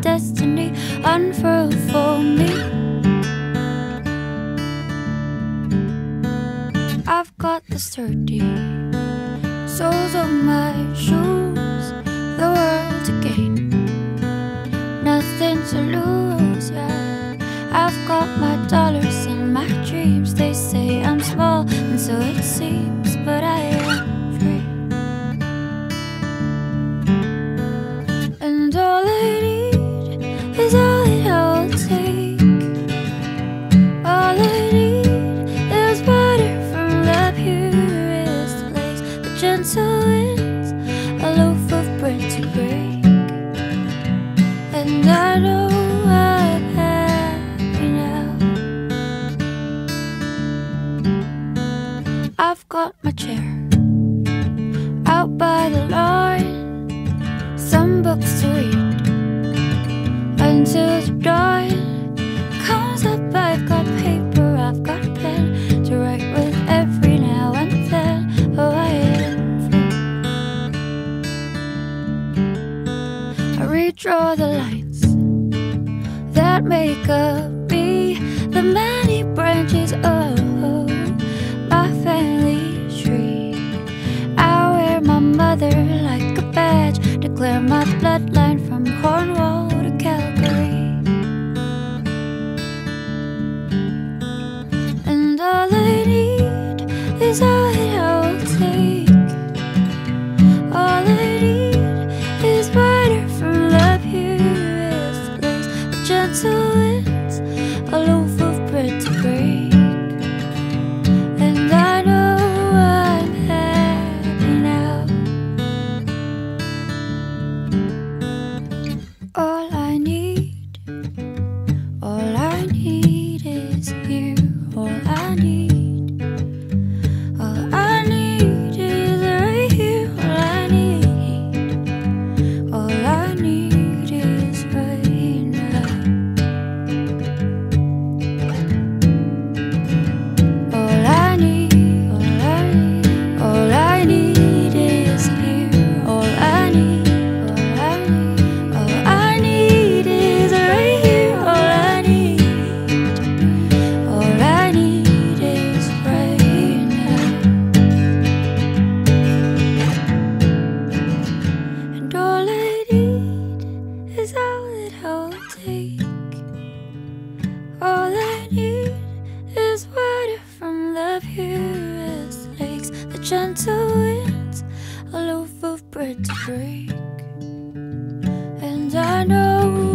destiny unfurled for me. I've got the sturdy soles of my shoes, the world to gain, nothing to lose, yeah. I've got my dollars and my dreams. They say I'm small, and so it seems, but I am. Draw the lines that make up me, the many branches of my family tree. I wear my mother like a badge, declare my bloodline from Cornwall to Calgary. And all I need is all I will take. All I need break, and I know